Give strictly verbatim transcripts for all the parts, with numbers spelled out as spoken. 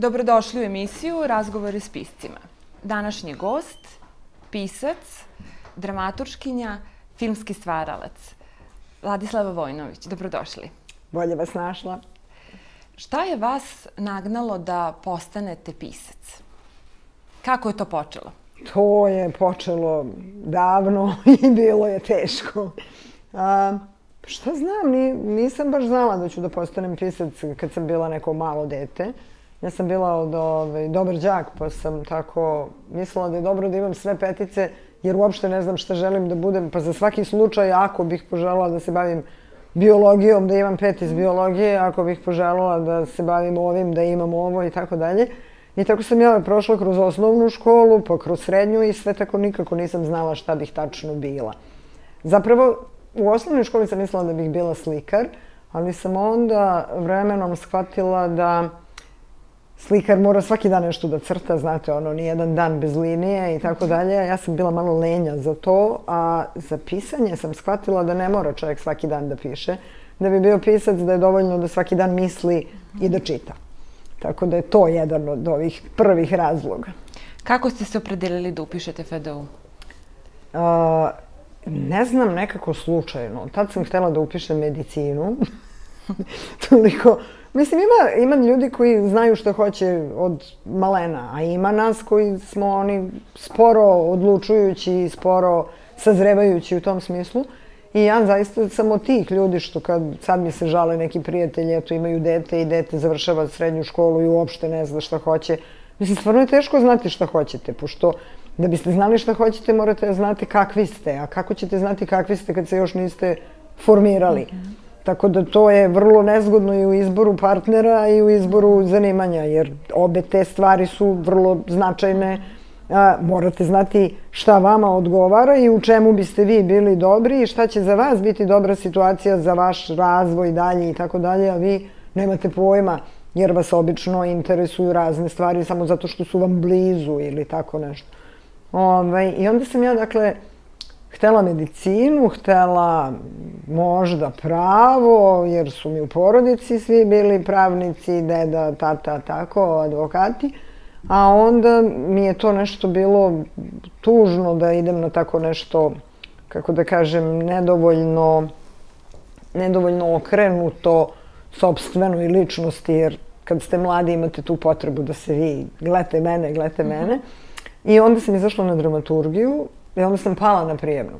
Dobrodošli u emisiju Razgovori s piscima. Današnji gost, pisac, dramaturškinja, filmski stvaralac, Vladislava Vojnović. Dobrodošli. Bolje vas našla. Šta je vas nagnalo da postanete pisac? Kako je to počelo? To je počelo davno i bilo je teško. Šta znam, nisam baš znala da ću da postanem pisac kad sam bila neko malo dete. Ja sam bila dobar đak, pa sam tako mislila da je dobro da imam sve petice, jer uopšte ne znam šta želim da budem. Pa za svaki slučaj, ako bih poželjela da se bavim biologijom, da imam pet iz biologije, ako bih poželjela da se bavim ovim, da imam ovo i tako dalje. I tako sam ja prošla kroz osnovnu školu, pa kroz srednju i sve tako nikako nisam znala šta bih tačno bila. Zapravo, u osnovnoj školi sam mislila da bih bila slikar, ali sam onda vremenom shvatila da slikar mora svaki dan nešto da crta, znate, ono, nijedan dan bez linije i tako dalje. Ja sam bila malo lenja za to, a za pisanje sam shvatila da ne mora čovjek svaki dan da piše. Da bi bio pisac, da je dovoljno da svaki dan misli i da čita. Tako da je to jedan od ovih prvih razloga. Kako ste se opredelili da upišete F D U? Ne znam, nekako slučajno. Tad sam htjela da upišem medicinu. Toliko... Mislim, ima ljudi koji znaju što hoće od malena, a ima nas koji smo oni sporo odlučujući i sporo sazrevajući u tom smislu. I ja zaista sam od tih ljudi što kad sad mi se žale neki prijatelji, eto imaju dete i dete završava srednju školu i uopšte ne zna šta hoće. Mislim, stvarno je teško znati šta hoćete, pošto da biste znali šta hoćete morate znati kakvi ste, a kako ćete znati kakvi ste kad se još niste formirali. Tako da to je vrlo nezgodno i u izboru partnera i u izboru zanimanja, jer obe te stvari su vrlo značajne. Morate znati šta vama odgovara i u čemu biste vi bili dobri i šta će za vas biti dobra situacija za vaš razvoj dalje i tako dalje, a vi nemate pojma jer vas obično interesuju razne stvari samo zato što su vam blizu ili tako nešto. I onda sam ja, dakle, htela medicinu, htela možda pravo, jer su mi u porodici svi bili pravnici, deda, tata, tako, advokati. A onda mi je to nešto bilo tužno da idem na tako nešto, kako da kažem, nedovoljno, nedovoljno okrenuto sopstveno i ličnosti, jer kad ste mladi imate tu potrebu da se vi gledate mene, gledate mene. I onda sam izašla na dramaturgiju. I onda sam pala na prijemnu.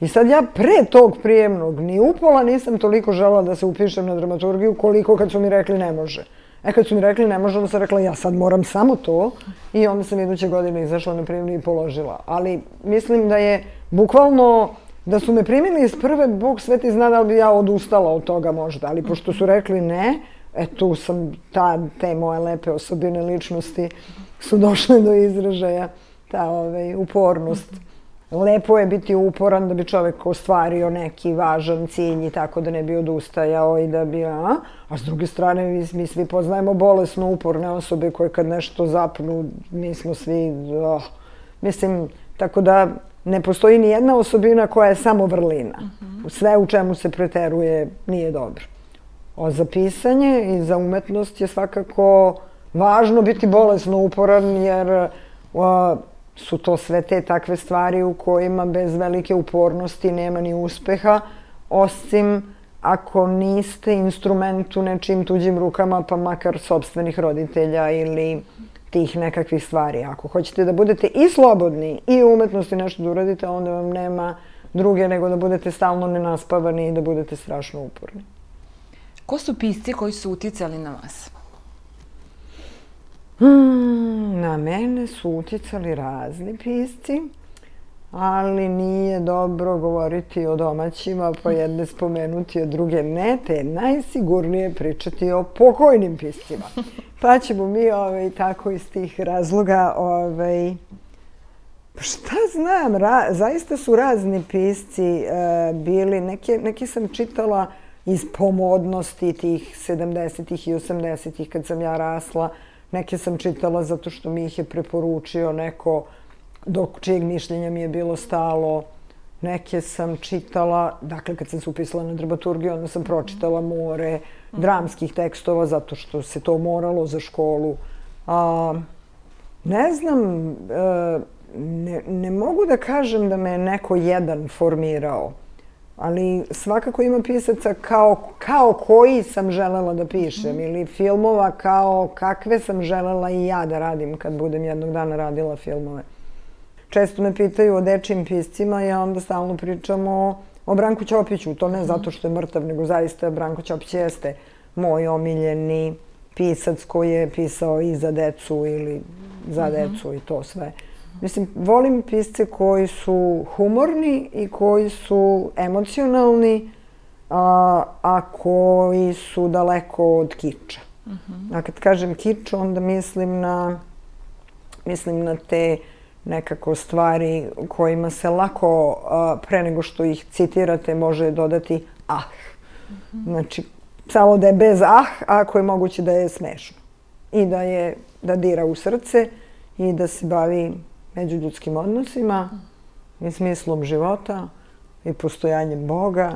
I sad ja pre tog prijemnog ni upola nisam toliko želela da se upišem na dramaturgiju koliko kad su mi rekli ne može. E kad su mi rekli ne može, onda sam rekla ja sad moram samo to. I onda sam iduće godine izašla na prijemnu i položila. Ali mislim da je bukvalno, da su me primili iz prve, Bog sveti zna da li bi ja odustala od toga možda. Ali pošto su rekli ne, e tu sam, te moje lepe osobine ličnosti su došle do izražaja, ta upornost. Lepo je biti uporan da bi čovjek ostvario neki važan cilj i tako da ne bi odustajao i da bi... A, a s druge strane, mi svi poznajemo bolesno uporne osobe koje kad nešto zapnu, mi smo svi... Oh, mislim, tako da ne postoji ni jedna osobina koja je samo vrlina. Sve u čemu se preteruje nije dobro. A za pisanje i za umetnost je svakako važno biti bolesno uporan jer... Uh, su to sve te takve stvari u kojima bez velike upornosti nema ni uspeha, osim ako niste instrument u nečim tuđim rukama, pa makar sopstvenih roditelja ili tih nekakvih stvari. Ako hoćete da budete i slobodni i u umetnosti nešto da uradite, onda vam nema druge nego da budete stalno nenaspavani i da budete strašno uporni. Ko su pisci koji su uticali na vas? Na mene su uticali razni pisci, ali nije dobro govoriti o domaćima, pa jedne spomenuti, a druge ne, te najsigurnije pričati o pokojnim piscima. Pa ćemo mi tako iz tih razloga... Šta znam, zaista su razni pisci bili, neke sam čitala iz pomodnosti tih sedamdesetih i osamdesetih kad sam ja rasla. Neke sam čitala zato što mi ih je preporučio neko do čijeg mišljenja mi je bilo stalo. Neke sam čitala, dakle kad sam se upisala na dramaturgiju, onda sam pročitala more dramskih tekstova zato što se to moralo za školu. Ne znam, ne mogu da kažem da me je neko jedan formirao, ali svakako ima pisaca kao koji sam želela da pišem ili filmova kao kakve sam želela i ja da radim kad budem jednog dana radila filmove. Često me pitaju o dečijim piscima, ja onda stalno pričam o Branku Ćopiću. To ne zato što je mrtav, nego zaista Branko Ćopić jeste moj omiljeni pisac koji je pisao i za decu ili za decu i to sve. Mislim, volim pisce koji su humorni i koji su emocionalni, a koji su daleko od kiča. A kad kažem kič, onda mislim na te nekako stvari kojima se lako, pre nego što ih citirate, može dodati ah. Znači, samo da je bez ah, ako je moguće da je smešno. I da dira u srce i da se bavi međuljudskim odnosima i smislom života i postojanjem Boga.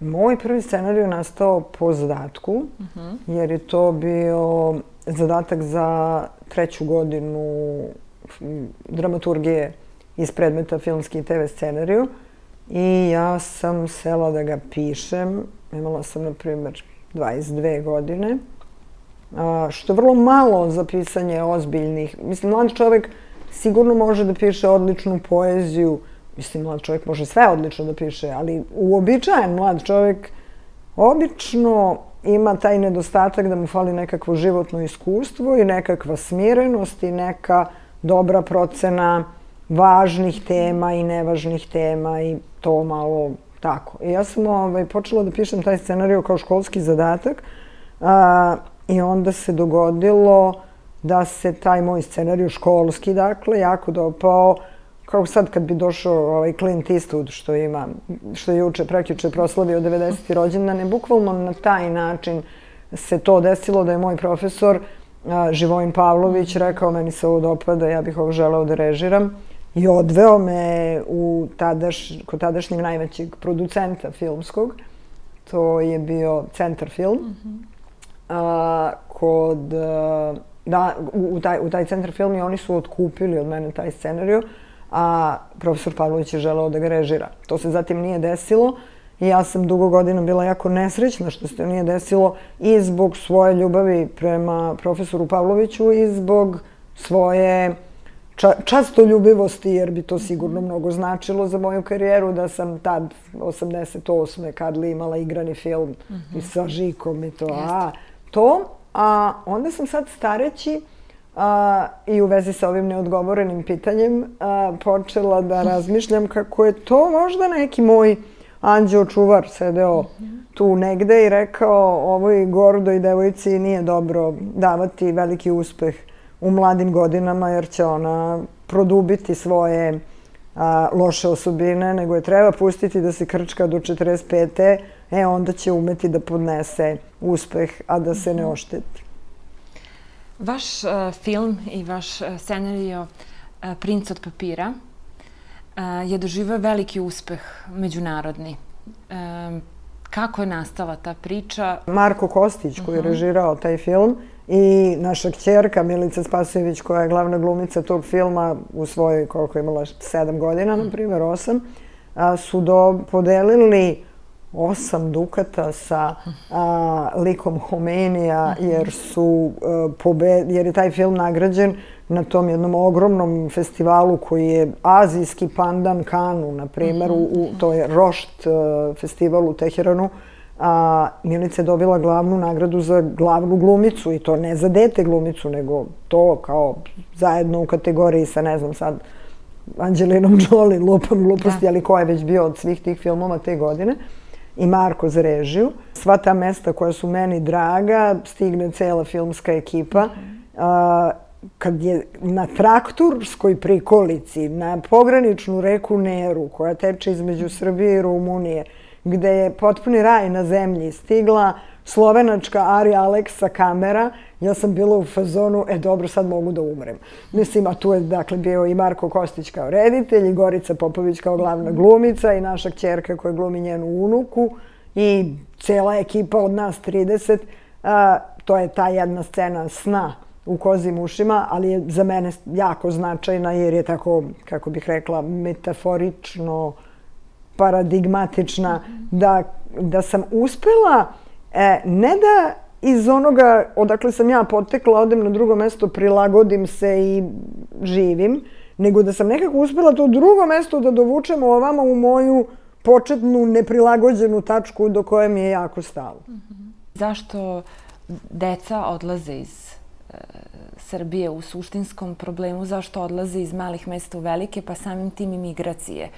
Moj prvi scenarij je nastao po zadatku, jer je to bio zadatak za treću godinu dramaturgije iz predmeta filmski i te ve scenariju. I ja sam sela da ga pišem. Imala sam, na primjer, dvadeset dve godine, što je vrlo malo za pisanje ozbiljnih. Mislim, mlad čovjek sigurno može da piše odličnu poeziju. Mislim, mlad čovjek može sve odlično da piše, ali uobičajen mlad čovjek obično ima taj nedostatak da mu fali nekakvo životno iskustvo i nekakva smirenost i neka dobra procena važnih tema i nevažnih tema i to malo tako. I ja sam počela da pišem taj scenarij kao školski zadatak i onda se dogodilo da se taj moj scenarij školski, dakle, jako dopao, kao sad kad bi došao Clint Eastwood, što je juče, prekjuče proslavio devedeseti rođendan, je bukvalno na taj način se to desilo da je moj profesor Živojin Pavlović rekao, meni se ovo dopada, ja bih ovo želeo da režiram, i odveo me kod tadašnjeg najvećeg producenta filmskog, to je bio Centar film, kod... Da, u taj Centar film i oni su otkupili od mene taj scenariju, a profesor Pavlović je želeo da ga režira. To se zatim nije desilo i ja sam dugo godina bila jako nesrećna što se to nije desilo i zbog svoje ljubavi prema profesoru Pavloviću i zbog svoje častoljubivosti, jer bi to sigurno mnogo značilo za moju karijeru, da sam tad, osamdeset osme kad li imala igrani film i sa Žikom i to, a to... A onda sam sad stareći i u vezi sa ovim neodgovorenim pitanjem počela da razmišljam kako je to možda neki moj anđeo čuvar sedeo tu negde i rekao ovoj gordoj devojci nije dobro davati veliki uspeh u mladim godinama jer će ona produbiti svoje loše osobine, nego je treba pustiti da se krčka do četrdeset pete. E, onda će umeti da podnese uspeh, a da se ne ošteti. Vaš film i vaš scenario Princ od papira je doživeo veliki uspeh međunarodni. Kako je nastala ta priča? Marko Kostić, koji je režirao taj film, i naša kćerka Milica Spasojević, koja je glavna glumica tog filma u svojoj, koliko je imala, sedam godina, na primjer, osam, su podelili osam dukata sa likom Homenija, jer je taj film nagrađen na tom jednom ogromnom festivalu koji je azijski pandan Kanu, na primjer, to je Rošt festival u Teheranu. Milica je dobila glavnu nagradu za glavnu glumicu i to ne za dete glumicu, nego to kao zajedno u kategoriji sa, ne znam sad, Anđelinom Jolie, lupam gluposti, ali ko je već bio od svih tih filmova te godine. I Marko za režiju. Sva ta mesta koja su meni draga, stigne cela filmska ekipa. Kad je na trakturskoj prikolici, na pograničnu reku Neru, koja teče između Srbije i Rumunije, gde je potpuni raj na zemlji, stigla slovenačka Ari Aleksa kamera, ja sam bila u fazonu, e dobro, sad mogu da umrem. Mislim, a tu je dakle bio i Marko Kostić kao reditelj, i Gorica Popović kao glavna glumica, i naša kćerka koja glumi njenu unuku, i cela ekipa od nas trideset. To je ta jedna scena sna u Kozjim ušima, ali je za mene jako značajna jer je tako, kako bih rekla, metaforično paradigmatična, da, da sam uspela, e, ne da iz onoga odakle sam ja potekla, odem na drugo mesto, prilagodim se i živim, nego da sam nekako uspela to drugo mesto da dovučem ovamo u moju početnu, neprilagođenu tačku do koje mi je jako stalo. Zašto deca odlaze iz Srbije u suštinskom problemu? Zašto odlaze iz malih mesta u velike, pa samim tim i migracije?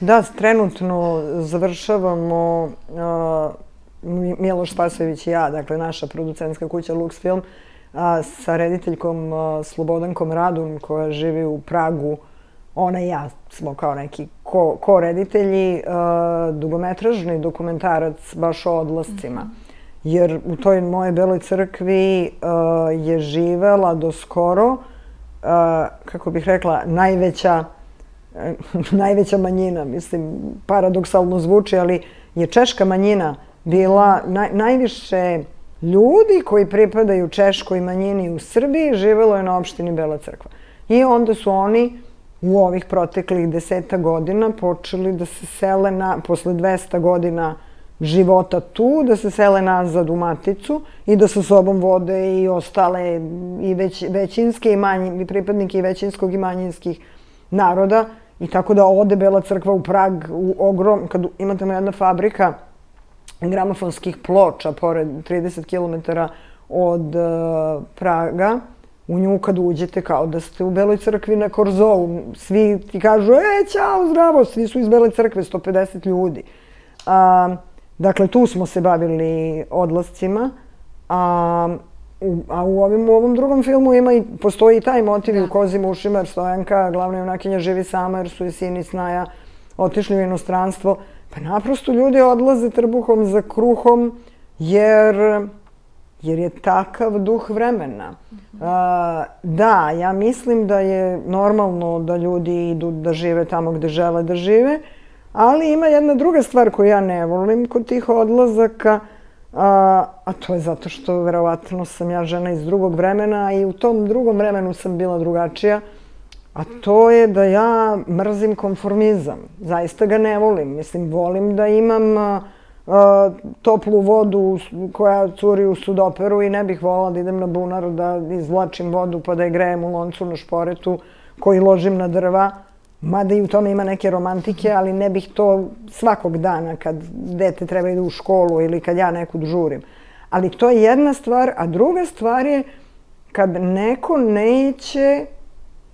Da, trenutno završavamo, Miloš Spasojević i ja, dakle naša producentska kuća Luxfilm, sa rediteljkom Slobodankom Radun, koja živi u Pragu. Ona i ja smo kao neki ko-reditelji, dugometražni dokumentarac baš o odlascima. Jer u toj moje Beloj crkvi je živela do skoro, kako bih rekla, najveća najveća manjina, mislim, paradoksalno zvuči, ali je češka manjina bila najviše ljudi koji pripadaju češkoj manjini u Srbiji, živelo je na opštini Bela crkva. I onda su oni u ovih proteklih deseta godina počeli da se sele, posle dvesta godina života tu, da se sele nazad u maticu i da sa sobom vode i ostale i većinske i manjinske, pripadnike i većinskog i manjinskih naroda. I tako da ode Bela crkva u Prag, u ogrom, kad imate jedna fabrika gramofonskih ploča pored trideset kilometara od Praga, u nju kad uđete kao da ste u Beloj crkvi na Korzovu. Svi ti kažu, e, ćao, zdravo, svi su iz Bele crkve, sto pedeset ljudi. Dakle, tu smo se bavili odlascima, a u ovom drugom filmu postoji i taj motiv u Kozjim ušima, jer Stojanka, glavna junakinja, živi sama jer su je sin i snaja otišli u inostranstvo. Pa naprosto ljudi odlaze trbuhom za kruhom jer je takav duh vremena. Da, ja mislim da je normalno da ljudi idu da žive tamo gde žele da žive, ali ima jedna druga stvar koju ja ne volim kod tih odlazaka, a to je zato što verovatno sam ja žena iz drugog vremena i u tom drugom vremenu sam bila drugačija, a to je da ja mrzim konformizam. Zaista ga ne volim. Mislim, volim da imam toplu vodu koja curi u sudoperu i ne bih voljela da idem na bunar, da izvlačim vodu pa da je grejem u loncu na šporetu koji ložim na drva. Mada i u tome ima neke romantike, ali ne bih to svakog dana kad dete treba ide u školu ili kad ja neku žurim. Ali to je jedna stvar, a druga stvar je kad neko neće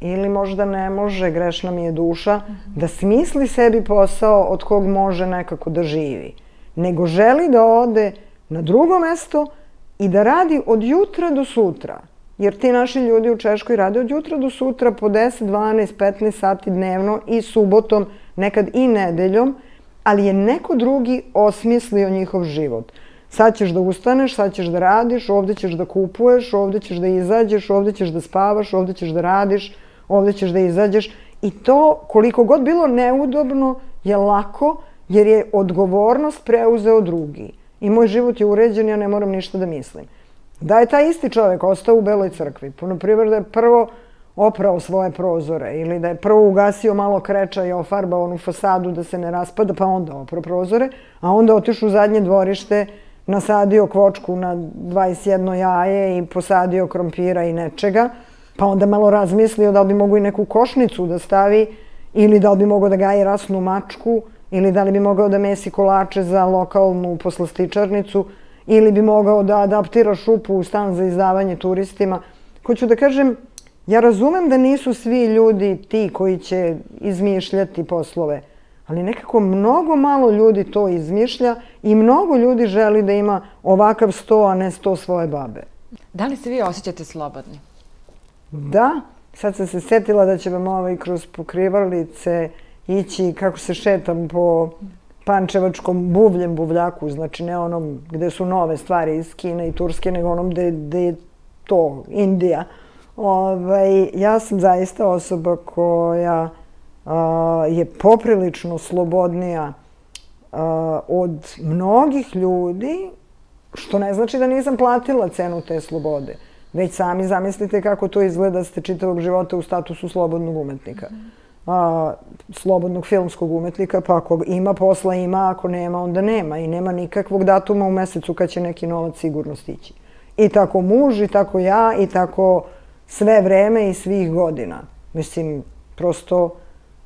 ili možda ne može, grešna mi je duša, da smisli sebi posao od kog može nekako da živi. Nego želi da ode na drugo mesto i da radi od jutra do sutra. Jer ti naši ljudi u Češkoj rade od jutra do sutra po deset, dvanaest, petnaest sati dnevno i subotom, nekad i nedeljom, ali je neko drugi osmislio njihov život. Sad ćeš da ustaneš, sad ćeš da radiš, ovde ćeš da kupuješ, ovde ćeš da izađeš, ovde ćeš da spavaš, ovde ćeš da radiš, ovde ćeš da izađeš. I to, koliko god bilo neudobno, je lako jer je odgovornost preuzeo drugi. I moj život je uređen, ja ne moram ništa da mislim. Da je taj isti čovek ostao u Beloj crkvi, puno primjer da je prvo oprao svoje prozore ili da je prvo ugasio malo kreča i ofarbao onu fasadu da se ne raspada, pa onda oprao prozore, a onda otišu u zadnje dvorište, nasadio kvočku na dvadeset jedno jaje i posadio krompira i nečega, pa onda malo razmislio da li bi mogo i neku košnicu da stavi ili da li bi mogo da gaji rasnu mačku ili da li bi mogao da mesi kolače za lokalnu poslastičarnicu ili bi mogao da adaptira šupu u stan za izdavanje turistima. Hoću da kažem, ja razumem da nisu svi ljudi ti koji će izmišljati poslove, ali nekako mnogo malo ljudi to izmišlja i mnogo ljudi želi da ima ovakav sto, a ne sto svoje babe. Da li se vi osjećate slobodni? Da. Sad sam se setila da će vam ovaj kroz pokrivalice ići kako se šetam po pančevačkom buvljem buvljaku, znači ne onom gde su nove stvari iz Kine i Turske, nego onom gde je to, Indija. Ja sam zaista osoba koja je poprilično slobodnija od mnogih ljudi, što ne znači da nisam platila cenu te slobode. već sami zamislite kako to izgleda da ste čitavog života u statusu slobodnog umetnika. Slobodnog filmskog umetnika, pa ako ima posla ima, ako nema onda nema. I nema nikakvog datuma u mesecu kad će neki novac sigurno stići. I tako muž, i tako ja, i tako sve vreme i svih godina. Mislim, prosto,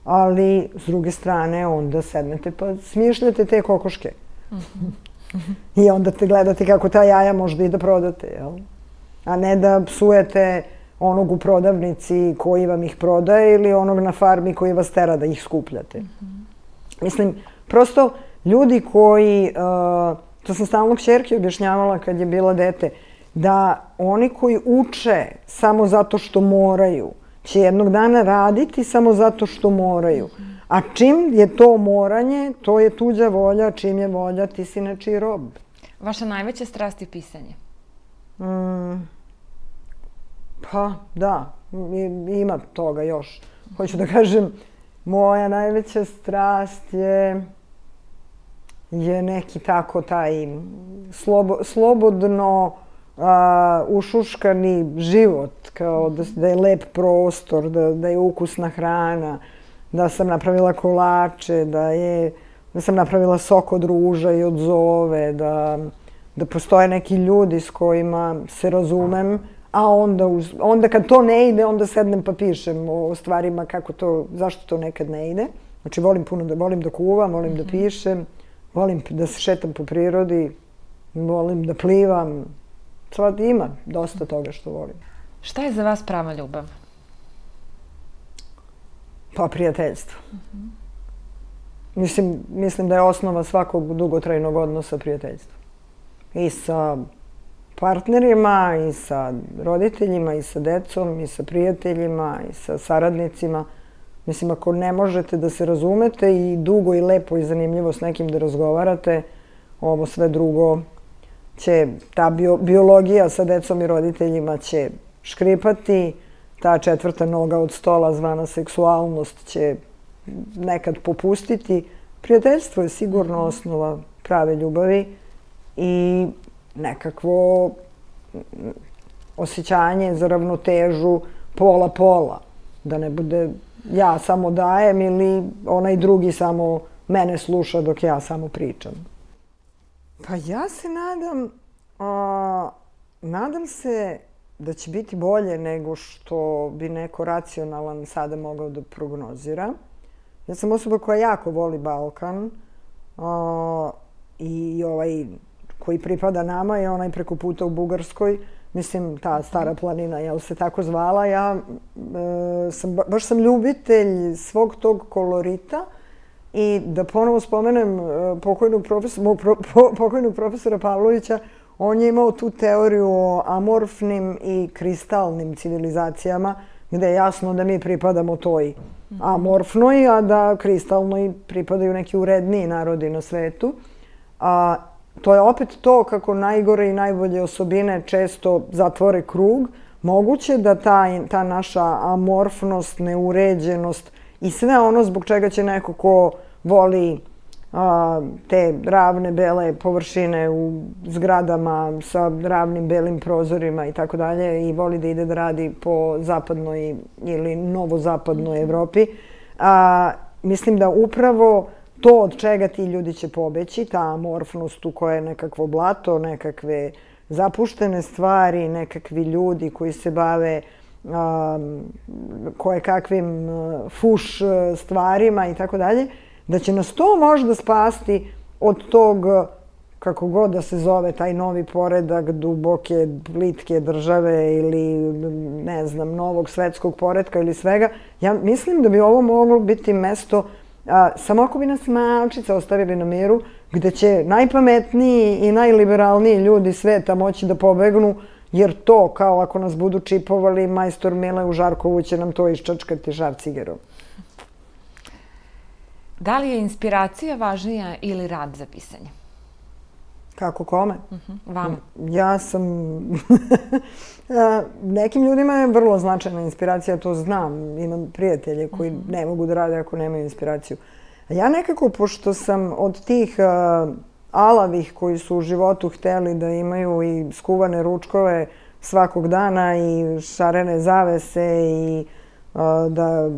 ali s druge strane onda sednete pa smišljate te kokoške. I onda te gledate kako ta jaja možda i da prodate, jel? A ne da psujete onog u prodavnici koji vam ih prodaje ili onog na farmi koji vas tera da ih skupljate. Mislim, prosto ljudi koji, to sam stalno kćerki objašnjavala kad je bila dete, da oni koji uče samo zato što moraju, će jednog dana raditi samo zato što moraju. A čim je to moranje, to je tuđa volja, čim je volja, ti si nečiji rob. Vaša najveća strast je pisanje? Pa, da. Ima toga još. Hoću da kažem, moja najveća strast je neki tako taj slobodno ušuškani život, kao da je lep prostor, da je ukusna hrana, da sam napravila kolače, da sam napravila sok od ruža i od zove, da postoje neki ljudi s kojima se razumem, a onda kad to ne ide, onda sednem pa pišem o stvarima zašto to nekad ne ide. Znači, volim da kuvam, volim da pišem, volim da se šetam po prirodi, volim da plivam. Sad ima dosta toga što volim. Šta je za vas prava ljubav? Pa prijateljstvo. Mislim da je osnova svakog dugotrajnog odnosa prijateljstvo. I sa partnerima, i sa roditeljima, i sa decom, i sa prijateljima, i sa saradnicima. Mislim, ako ne možete da se razumete i dugo i lepo i zanimljivo s nekim da razgovarate, ovo sve drugo će, ta biologija sa decom i roditeljima će škripati, ta četvrta noga od stola zvana seksualnost će nekad popustiti. Prijateljstvo je sigurno osnova prave ljubavi i nekakvo osjećanje za ravnotežu pola-pola. Da ne bude ja samo dajem ili onaj drugi samo mene sluša dok ja samo pričam. Pa ja se nadam, nadam se da će biti bolje nego što bi neko racionalan sada mogao da prognozira. Ja sam osoba koja jako voli Balkan i ovaj koji pripada nama je onaj preko puta u Bugarskoj. Mislim, ta stara planina, jel se tako zvala. Ja baš sam ljubitelj svog tog kolorita. I da ponovo spomenem pokojnog profesora Pavlovića, on je imao tu teoriju o amorfnim i kristalnim civilizacijama, gde je jasno da mi pripadamo toj amorfnoj, a da kristalnoj pripadaju neki uredniji narodi na svetu. To je opet to kako najgore i najbolje osobine često zatvore krug. Moguće da ta naša amorfnost, neuređenost i sve ono zbog čega će neko ko voli te ravne bele površine u zgradama sa ravnim belim prozorima i tako dalje i voli da ide da radi po zapadnoj ili novozapadnoj Evropi. Mislim da upravo to od čega ti ljudi će pobeći, ta amorfnost u koja je nekakvo blato, nekakve zapuštene stvari, nekakvi ljudi koji se bave koje kakvim fuš stvarima i tako dalje, da će nas to možda spasti od tog, kako god da se zove, taj novi poredak duboke, plitke države ili, ne znam, novog svetskog poretka ili svega. Ja mislim da bi ovo moglo biti mesto, samo ako bi nas malčice ostavili na miru, gde će najpametniji i najliberalniji ljudi sveta moći da pobegnu, jer to, kao ako nas budu čipovali, majstor Mile u Žarkovu će nam to iščačkati šarcigerom. Da li je inspiracija važnija ili rad za pisanje? Kako kome? Vama. Ja sam... Nekim ljudima je vrlo značajna inspiracija, to znam. Imam prijatelje koji ne mogu da rade ako nemaju inspiraciju. Ja nekako, pošto sam od tih... alavih koji su u životu hteli da imaju i skuvane ručkove svakog dana i šarene zavese i da,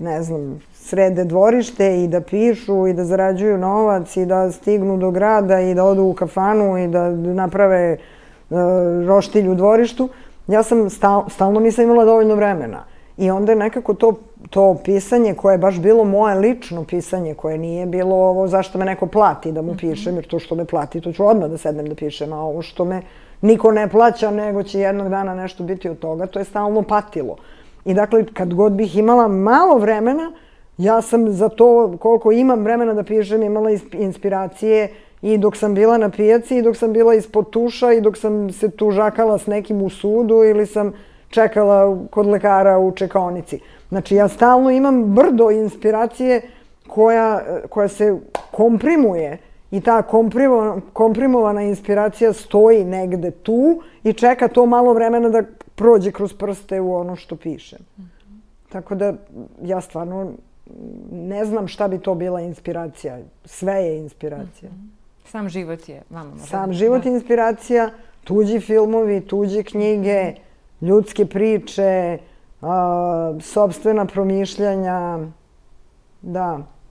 ne znam, srede dvorište i da pišu i da zarađuju novac i da stignu do grada i da odu u kafanu i da naprave roštilj u dvorištu. Ja sam stalno nisam imala dovoljno vremena. I onda je nekako to pisanje koje je baš bilo moje lično pisanje, koje nije bilo ovo zašto me neko plati da mu pišem, jer to što me plati to ću odmah da sednem da pišem, a ovo što me niko ne plaća nego će jednog dana nešto biti od toga, to je stalno patilo. I dakle, kad god bih imala malo vremena, ja sam za to koliko imam vremena da pišem imala inspiracije i dok sam bila na pijaci, i dok sam bila ispod tuša, i dok sam se tužakala s nekim u sudu ili sam čekala kod lekara u čekaonici. Znači, ja stalno imam brdo inspiracije koja se komprimuje i ta komprimovana inspiracija stoji negde tu i čeka to malo vremena da prođe kroz prste u ono što pišem. Tako da ja stvarno ne znam šta bi to bila inspiracija. Sve je inspiracija. Sam život je vama možda. Sam život je inspiracija, tuđi filmovi, tuđe knjige, ljudske priče, sobstvena promišljanja, da.